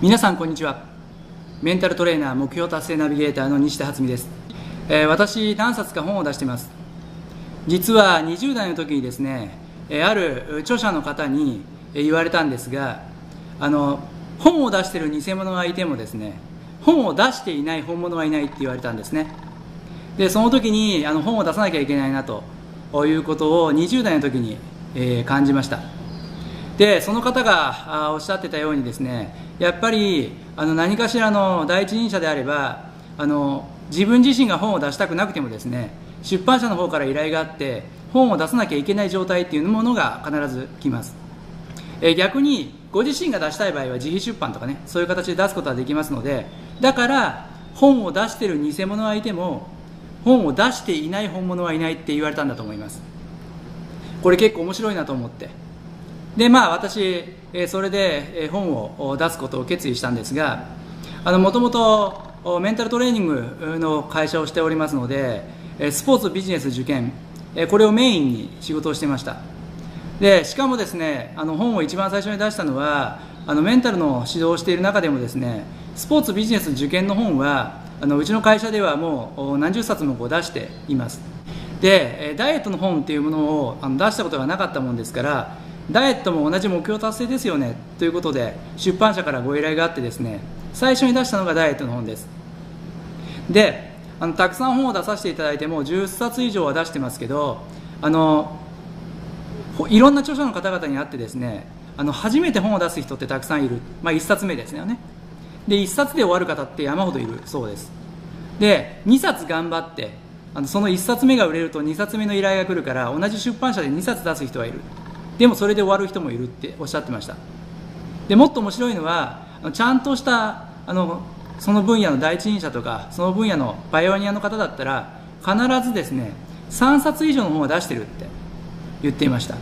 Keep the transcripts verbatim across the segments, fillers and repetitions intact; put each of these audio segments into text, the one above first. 皆さんこんにちは。メンタルトレーナー目標達成ナビゲーターの西田初美です。えー、私何冊か本を出しています。実はにじゅう代の時にですね、ある著者の方に言われたんですが、あの本を出している偽物がいてもですね、本を出していない本物はいないって言われたんですね。でその時にあの本を出さなきゃいけないなということをにじゅう代の時に、えー、感じました。でその方があおっしゃってたようにですね、やっぱりあの何かしらの第一人者であれば、あの自分自身が本を出したくなくてもですね、出版社の方から依頼があって本を出さなきゃいけない状態っていうものが必ず来ます。え逆にご自身が出したい場合は自費出版とかね、そういう形で出すことはできますので、だから本を出している偽物はいても本を出していない本物はいないって言われたんだと思います。これ結構面白いなと思って、でまあ私それで本を出すことを決意したんですが、もともとメンタルトレーニングの会社をしておりますので、スポーツビジネス受験、これをメインに仕事をしていました。でしかもですね、あの本を一番最初に出したのは、あのメンタルの指導をしている中でもですね、スポーツビジネス受験の本はあのうちの会社ではもう何十冊もこう出しています。でダイエットの本っていうものをあの出したことがなかったもんですから、ダイエットも同じ目標達成ですよねということで出版社からご依頼があってですね、最初に出したのがダイエットの本です。であのたくさん本を出させていただいて、もうじゅっさつ以上は出してますけど、あのいろんな著者の方々に会ってですね、あの初めて本を出す人ってたくさんいる、まあ、いっさつめですよね。でいっさつで終わる方って山ほどいるそうです。でにさつ頑張って、あのそのいっさつめが売れるとにさつめの依頼が来るから、同じ出版社でにさつ出す人はいる、でもそれで終わる人もいるっておっしゃってました。でもっと面白いのは、ちゃんとしたあのその分野の第一人者とか、その分野のパイオニアの方だったら必ずですねさんさつ以上の本を出してるって言っていました。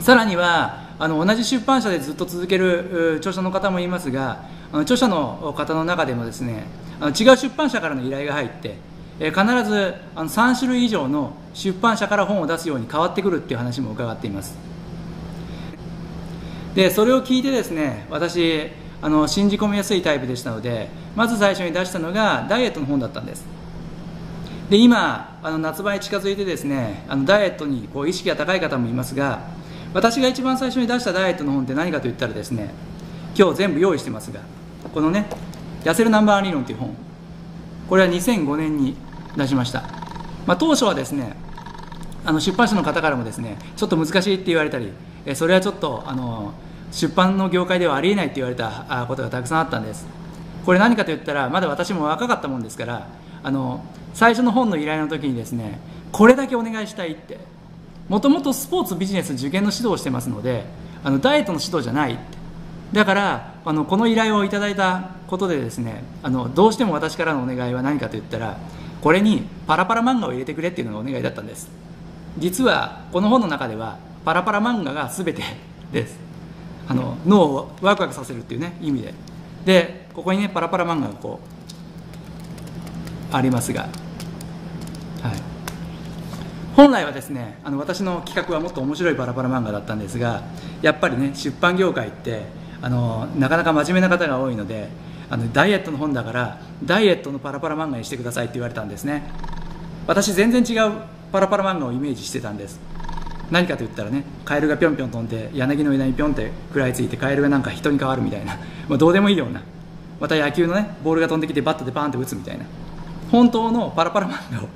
さらにはあの同じ出版社でずっと続ける著者の方もいますが、あの著者の方の中でもですね、あの違う出版社からの依頼が入って必ずあのさんしゅるい以上の出版社から本を出すように変わってくるっていう話も伺っています。でそれを聞いてですね、私あの信じ込みやすいタイプでしたので、まず最初に出したのがダイエットの本だったんです。で今あの夏場に近づいてですね、あのダイエットにこう意識が高い方もいますが、私が一番最初に出したダイエットの本って何かといったらですね、今日全部用意してますが、このね「痩せるナンバー理論」という本、これはにせんごねんに出しました。まあ、当初はですね、あの出版社の方からもですね、ちょっと難しいって言われたり、それはちょっとあの出版の業界ではありえないって言われたことがたくさんあったんです。これ何かといったら、まだ私も若かったもんですから、あの最初の本の依頼の時にですね、これだけお願いしたいって、もともとスポーツビジネス受験の指導をしてますので、あのダイエットの指導じゃないって、だからあのこの依頼をいただいたことでですね、あのどうしても私からのお願いは何かといったら、これにパラパラ漫画を入れてくれっていうのがお願いだったんです。実はこの本の中ではパラパラ漫画が全てです。あの脳をワクワクさせるっていうね意味で、でここにねパラパラ漫画がこうありますが、はい、本来はですね、あの私の企画はもっと面白いパラパラ漫画だったんですが、やっぱりね出版業界ってあのなかなか真面目な方が多いので、あのダイエットの本だからダイエットのパラパラ漫画にしてくださいって言われたんですね。私全然違うパラパラ漫画をイメージしてたんです。何かといったらね、カエルがぴょんぴょん飛んで柳の枝にぴょんって食らいついて、カエルがなんか人に変わるみたいな、まあ、どうでもいいような、また野球のねボールが飛んできてバットでパーンって打つみたいな、本当のパラパラ漫画を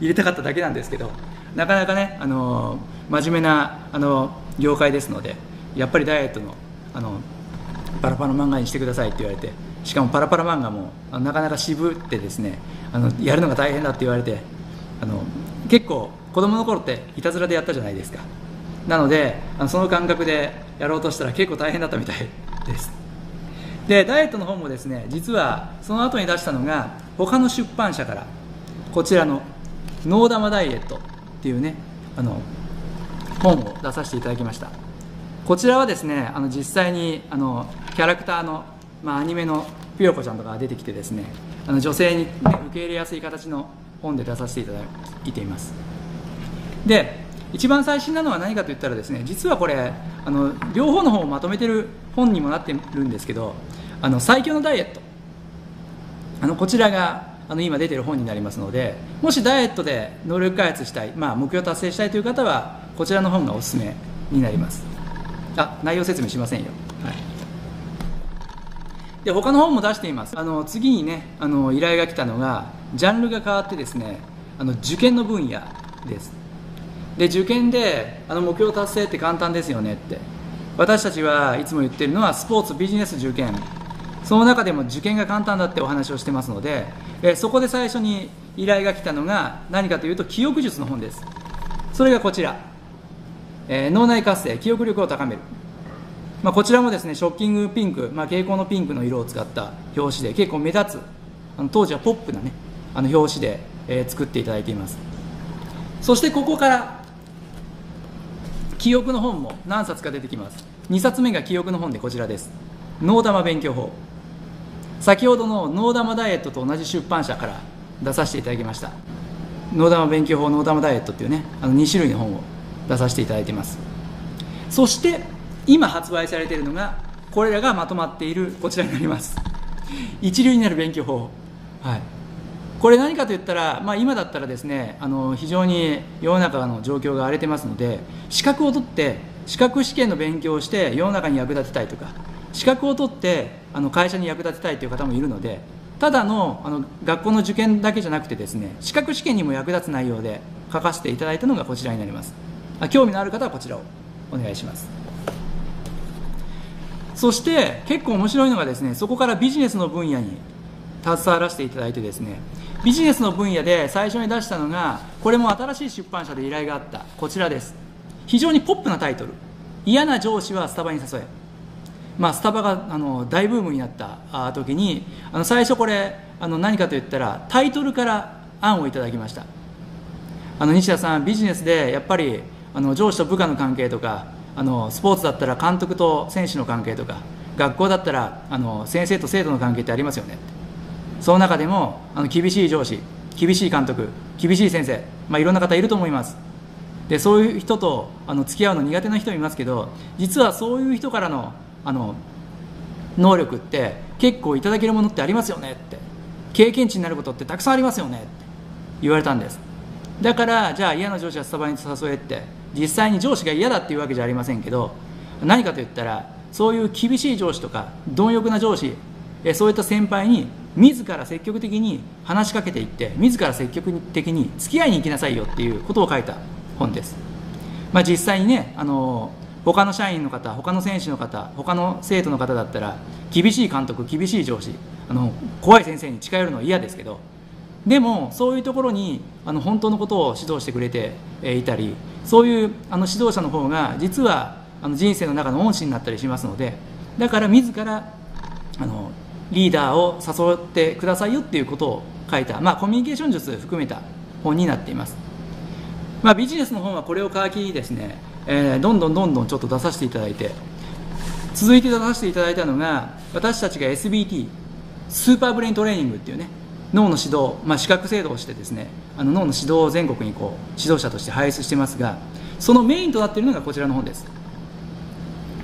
入れたかっただけなんですけど、なかなかね、あのー、真面目な、あのー、業界ですので、やっぱりダイエットの、あのー、パラパラ漫画にしてくださいって言われて、しかもパラパラ漫画もなかなか渋ってですね、あのやるのが大変だって言われて、あの結構子供の頃っていたずらでやったじゃないですか。なのであのその感覚でやろうとしたら結構大変だったみたいです。でダイエットの本もですね、実はその後に出したのが他の出版社からこちらの「脳玉ダイエット」っていうねあの本を出させていただきました。こちらはですね、あの実際にあのキャラクターの、まあ、アニメのピヨコちゃんとかが出てきてですね、あの女性に、ね、受け入れやすい形の本で出させていただいています。で、一番最新なのは何かといったらですね、実はこれあの両方の本をまとめてる本にもなってるんですけど、あの最強のダイエット、あのこちらがあの今出てる本になりますので、もしダイエットで能力開発したい、まあ、目標達成したいという方はこちらの本がおすすめになります。あ、内容説明しませんよ、はい、で他の本も出しています。あの次にね、あの依頼が来たのがジャンルが変わってですね、あの受験の分野です。で受験であの目標達成って簡単ですよねって、私たちはいつも言ってるのはスポーツビジネス受験、その中でも受験が簡単だってお話をしてますので、えそこで最初に依頼が来たのが何かというと記憶術の本です。それがこちら、えー、脳内活性、記憶力を高める、まあ、こちらもですねショッキングピンク、まあ、蛍光のピンクの色を使った表紙で結構目立つ、あの当時はポップなねあの表紙で、えー、作っていただいています。そしてここから記憶の本も何冊か出てきます。にさつめが記憶の本でこちらです。脳玉勉強法、先ほどの脳玉ダイエットと同じ出版社から出させていただきました。脳玉勉強法、脳玉ダイエットっていうねあのに種類の本を出させていただいています。そして今発売されているのがこれらがまとまっているこちらになります。一流になる勉強法、はい、これ何かと言ったら、まあ、今だったらですねあの非常に世の中の状況が荒れてますので、資格を取って資格試験の勉強をして世の中に役立てたいとか、資格を取ってあの会社に役立てたいという方もいるので、ただ の, あの学校の受験だけじゃなくてですね、資格試験にも役立つ内容で書かせていただいたのがこちらになります。興味のある方はこちらをお願いします。そして結構面白いのがですね、そこからビジネスの分野に携わらせていただいてですね、ビジネスの分野で最初に出したのが、これも新しい出版社で依頼があったこちらです。非常にポップなタイトル、嫌な上司はスタバに誘え、まあ、スタバがあの大ブームになった時にあの最初これあの何かといったらタイトルから案をいただきました。あの西田さん、ビジネスでやっぱりあの上司と部下の関係とか、あのスポーツだったら監督と選手の関係とか、学校だったらあの先生と生徒の関係ってありますよね。その中でもあの厳しい上司、厳しい監督、厳しい先生、まあ、いろんな方いると思います。でそういう人とあの付き合うの苦手な人もいますけど、実はそういう人からのあの能力って結構いただけるものってありますよねって、経験値になることってたくさんありますよねって言われたんです。だからじゃあ嫌な上司はスタバに誘えって、実際に上司が嫌だっていうわけじゃありませんけど、何かといったらそういう厳しい上司とか貪欲な上司、そういった先輩に自ら積極的に話しかけていって、自ら積極的に付き合いに行きなさいよっていうことを書いた本です。まあ、実際にねあの他の社員の方、他の選手の方、他の生徒の方だったら厳しい監督、厳しい上司、あの怖い先生に近寄るのは嫌ですけど、でもそういうところにあの本当のことを指導してくれていたり、そういうあの指導者の方が実はあの人生の中の恩師になったりしますので、だから自らあのリーダーを誘ってくださいよっていうことを書いた、まあ、コミュニケーション術含めた本になっています。まあ、ビジネスの本はこれを皮切りにですね、えー、どんどんどんどんちょっと出させていただいて、続いて出させていただいたのが、私たちが エスビーティー、スーパーブレイントレーニングっていうね脳の指導、まあ、資格制度をしてですね、あの脳の指導を全国にこう指導者として輩出してますが、そのメインとなっているのがこちらの本です。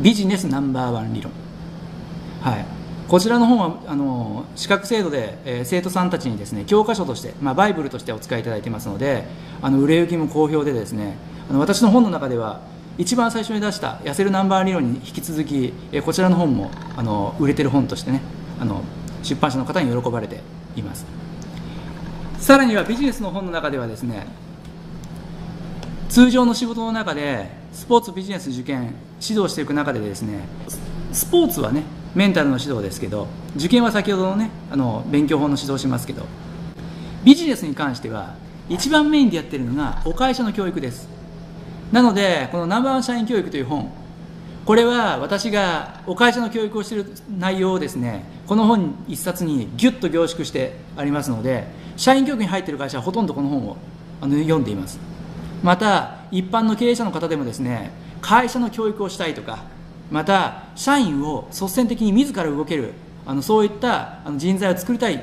ビジネスナンバーワン理論、はい、こちらの本はあの資格制度で、えー、生徒さんたちにですね教科書として、まあ、バイブルとしてお使いいただいてますので、あの売れ行きも好評でですね、あの私の本の中では一番最初に出した痩せるナンバー理論に引き続き、えー、こちらの本もあの売れてる本としてね、あの出版社の方に喜ばれています。さらにはビジネスの本の中ではですね、通常の仕事の中でスポーツビジネス受験指導していく中でですね、スポーツはねメンタルの指導ですけど、受験は先ほどのねあの勉強法の指導しますけど、ビジネスに関しては一番メインでやってるのがお会社の教育です。なのでこのナンバーワン社員教育という本、これは私がお会社の教育をしている内容をですね、この本一冊にギュッと凝縮してありますので、社員教育に入っている会社はほとんどこの本を読んでいます。また一般の経営者の方でもですね、会社の教育をしたいとか、また社員を率先的に自ら動ける、あのそういった人材を作りたい、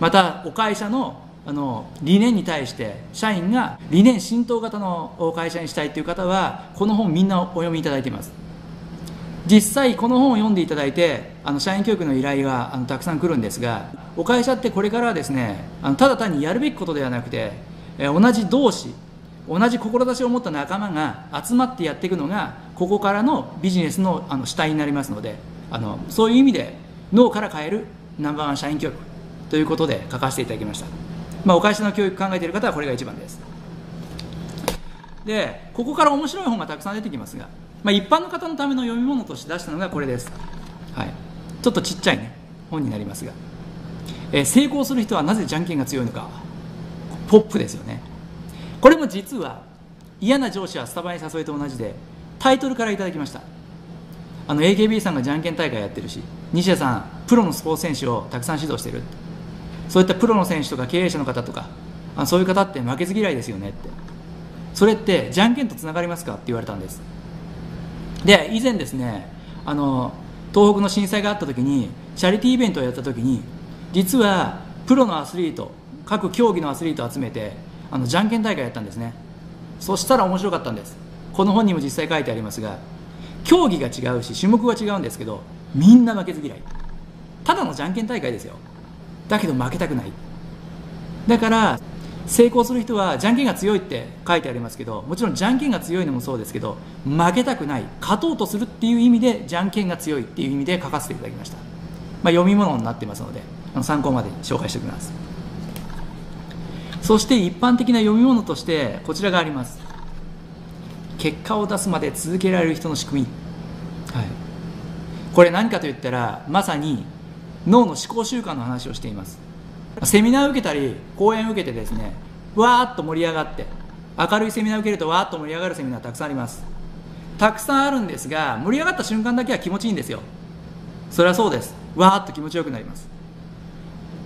またお会社のあの理念に対して社員が理念浸透型の会社にしたいという方はこの本みんなお読みいただいています。実際この本を読んでいただいてあの社員教育の依頼があのたくさん来るんですが、お会社ってこれからはですね、あのただ単にやるべきことではなくて、え同じ同志同じ志を持った仲間が集まってやっていくのがここからのビジネスのあの主体になりますので、あのそういう意味で脳から変えるナンバーワン社員教育ということで書かせていただきました。まあ、お会社の教育考えている方はこれが一番です。でここから面白い本がたくさん出てきますが、まあ、一般の方のための読み物として出したのがこれです。はい、ちょっとちっちゃいね本になりますが、えー、成功する人はなぜじゃんけんが強いのか、ポップですよね。これも実は嫌な上司はスタバに誘いと同じでタイトルからいただきました。あの エーケービー さんがじゃんけん大会やってるし、西田さんプロのスポーツ選手をたくさん指導してるって、そういったプロの選手とか経営者の方とかあそういう方って負けず嫌いですよねって、それってじゃんけんとつながりますかって言われたんです。で以前ですね、あの東北の震災があった時にチャリティーイベントをやった時に、実はプロのアスリート各競技のアスリートを集めてあのじゃんけん大会やったんですね。そしたら面白かったんです。この本にも実際書いてありますが、競技が違うし種目が違うんですけどみんな負けず嫌い、ただのじゃんけん大会ですよ。だけど負けたくない。だから成功する人はじゃんけんが強いって書いてありますけど、もちろんじゃんけんが強いのもそうですけど負けたくない、勝とうとするっていう意味でじゃんけんが強いっていう意味で書かせていただきました。まあ、読み物になってますので参考までに紹介しておきます。そして一般的な読み物としてこちらがあります。結果を出すまで続けられる人の仕組み、はい、これ何かといったらまさに脳の思考習慣の話をしています。セミナーを受けたり講演を受けてですね、わーっと盛り上がって明るいセミナーを受けるとわーっと盛り上がるセミナーたくさんあります。たくさんあるんですが盛り上がった瞬間だけは気持ちいいんですよ。それはそうです。わーっと気持ちよくなります。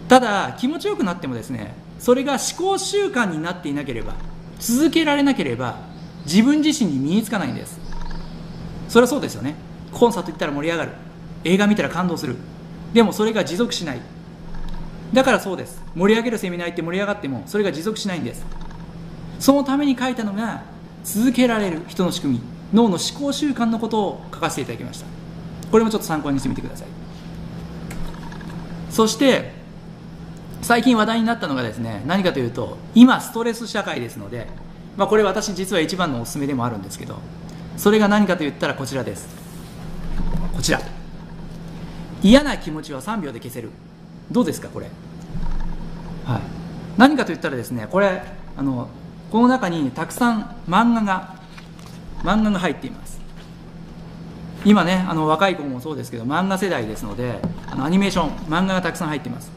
ただ気持ちよくなってもですね、それが思考習慣になっていなければ続けられなければ自分自身に身につかないんです。それはそうですよね。コンサート行ったら盛り上がる、映画見たら感動する、でもそれが持続しない。だからそうです、盛り上げるセミナー行って盛り上がってもそれが持続しないんです。そのために書いたのが続けられる人の仕組み、脳の思考習慣のことを書かせていただきました。これもちょっと参考にしてみてください。そして最近話題になったのがですね、何かというと今ストレス社会ですので、まあ、これ私実は一番のおすすめでもあるんですけど、それが何かといったらこちらです。こちら、嫌な気持ちはさんびょうで消せる。どうですかこれ、はい、何かといったらですね、これあのこの中にたくさん漫画が漫画が入っています。今ねあの若い子もそうですけど漫画世代ですのであのアニメーション漫画がたくさん入っています。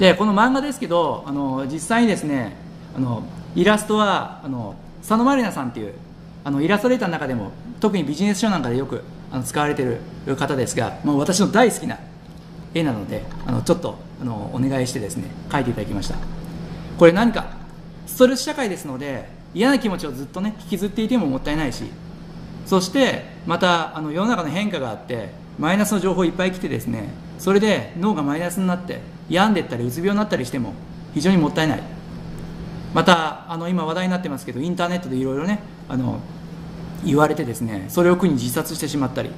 でこの漫画ですけどあの実際にですねあのイラストはあの佐野まりなさんっていうあのイラストレーターの中でも特にビジネス書なんかでよくあの使われている方ですが、もう私の大好きな絵なのであのちょっとあのお願いしてですね描いていただきました。これ何かストレス社会ですので嫌な気持ちをずっとね引きずっていてももったいないし、そしてまたあの世の中の変化があってマイナスの情報いっぱい来てですね、それで脳がマイナスになって病んでいったりうつ病になったりしても非常にもったいない。またあの今話題になってますけどインターネットでいろいろねあの言われてですね、それを苦に自殺してしまったり、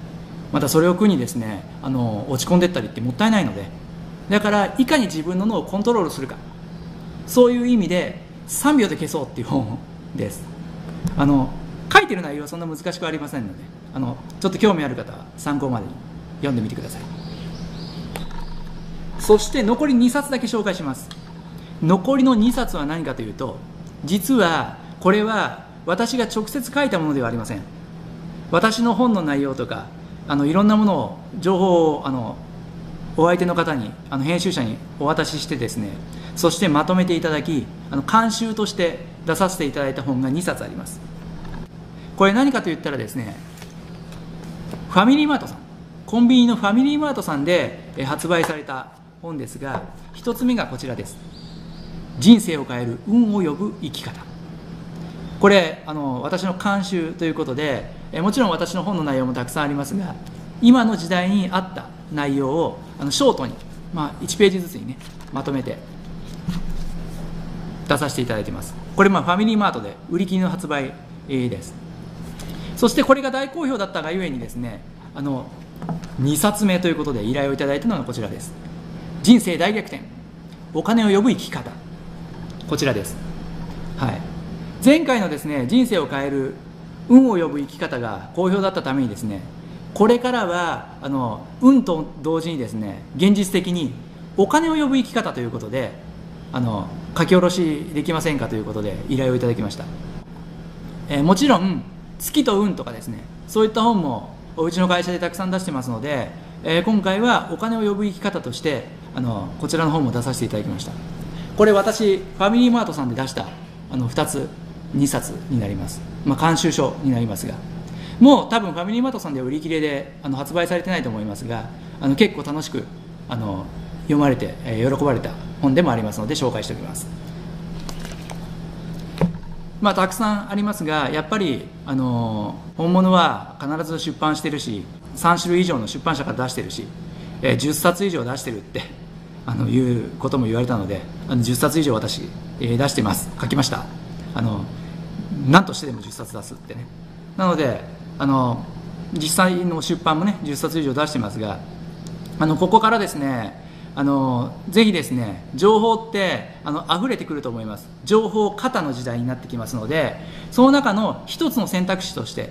またそれを苦にですねあの落ち込んでったりってもったいないので、だからいかに自分の脳をコントロールするか、そういう意味でさんびょうで消そうっていう本です。あの書いてる内容はそんな難しくありませんのであのちょっと興味ある方は参考までに読んでみてください。そして残りにさつだけ紹介します。残りのにさつは何かというと、実はこれは私が直接書いたものではありません。私の本の内容とかあのいろんなものを情報をあのお相手の方にあの編集者にお渡ししてですね、そしてまとめていただきあの監修として出させていただいた本がにさつあります。これ何かといったらですね、ファミリーマートさんコンビニのファミリーマートさんで発売された本ですが、ひとつめがこちらです。人生を変える運を呼ぶ生き方。これあの私の監修ということでえもちろん私の本の内容もたくさんありますが、今の時代に合った内容をあのショートに、まあ、いちページずつにねまとめて出させていただいてます。これまあファミリーマートで売り切りの発売です。そしてこれが大好評だったがゆえにですね、あのにさつめということで依頼をいただいたのがこちらです。人生大逆転、お金を呼ぶ生き方、こちらです。はい、前回のですね、人生を変える運を呼ぶ生き方が好評だったためにですね、これからはあの運と同時にですね、現実的にお金を呼ぶ生き方ということで、あの書き下ろしできませんかということで依頼をいただきました。えー、もちろん月と運とかですね、そういった本もうちの会社でたくさん出してますので、えー、今回はお金を呼ぶ生き方としてあのこちらの本も出させていただきました。これ私ファミリーマートさんで出したあのふたつにさつになります。まあ、監修書になりますが、もう多分ファミリーマートさんで売り切れであの発売されてないと思いますが、あの結構楽しくあの読まれて、えー、喜ばれた本でもありますので紹介しておきます。まあ、たくさんありますが、やっぱり、あのー、本物は必ず出版してるし、さんしゅるい以上の出版社から出してるし、えー、じゅっさつ以上出してるってあのいうことも言われたので、あのじゅっさつ以上私、えー、出してます。書きました。あの何としてでもじゅっさつ出すってね。なのであの実際の出版もねじゅっさつ以上出してますが、あのここからですね、あのぜひですね、情報ってあの溢れてくると思います。情報過多の時代になってきますので、その中の一つの選択肢として、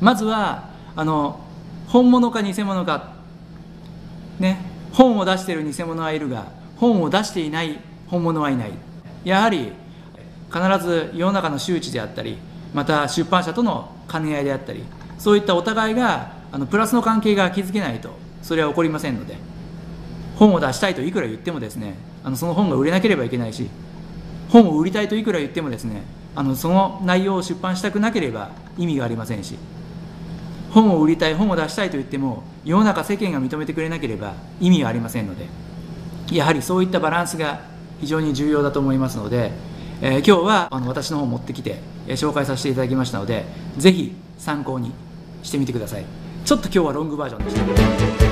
まずはあの本物か偽物か、ね、本を出している偽物はいるが、本を出していない本物はいない。やはり必ず世の中の周知であったり、また出版社との兼ね合いであったり、そういったお互いがあのプラスの関係が築けないと、それは起こりませんので。本を出したいといくら言ってもですね、あのその本が売れなければいけないし、本を売りたいといくら言ってもですね、あのその内容を出版したくなければ意味がありませんし、本を売りたい、本を出したいと言っても世の中世間が認めてくれなければ意味がありませんので、やはりそういったバランスが非常に重要だと思いますので、えー、今日はあの私の本を持ってきて、えー、紹介させていただきましたので、ぜひ参考にしてみてください。ちょっと今日はロングバージョンでした。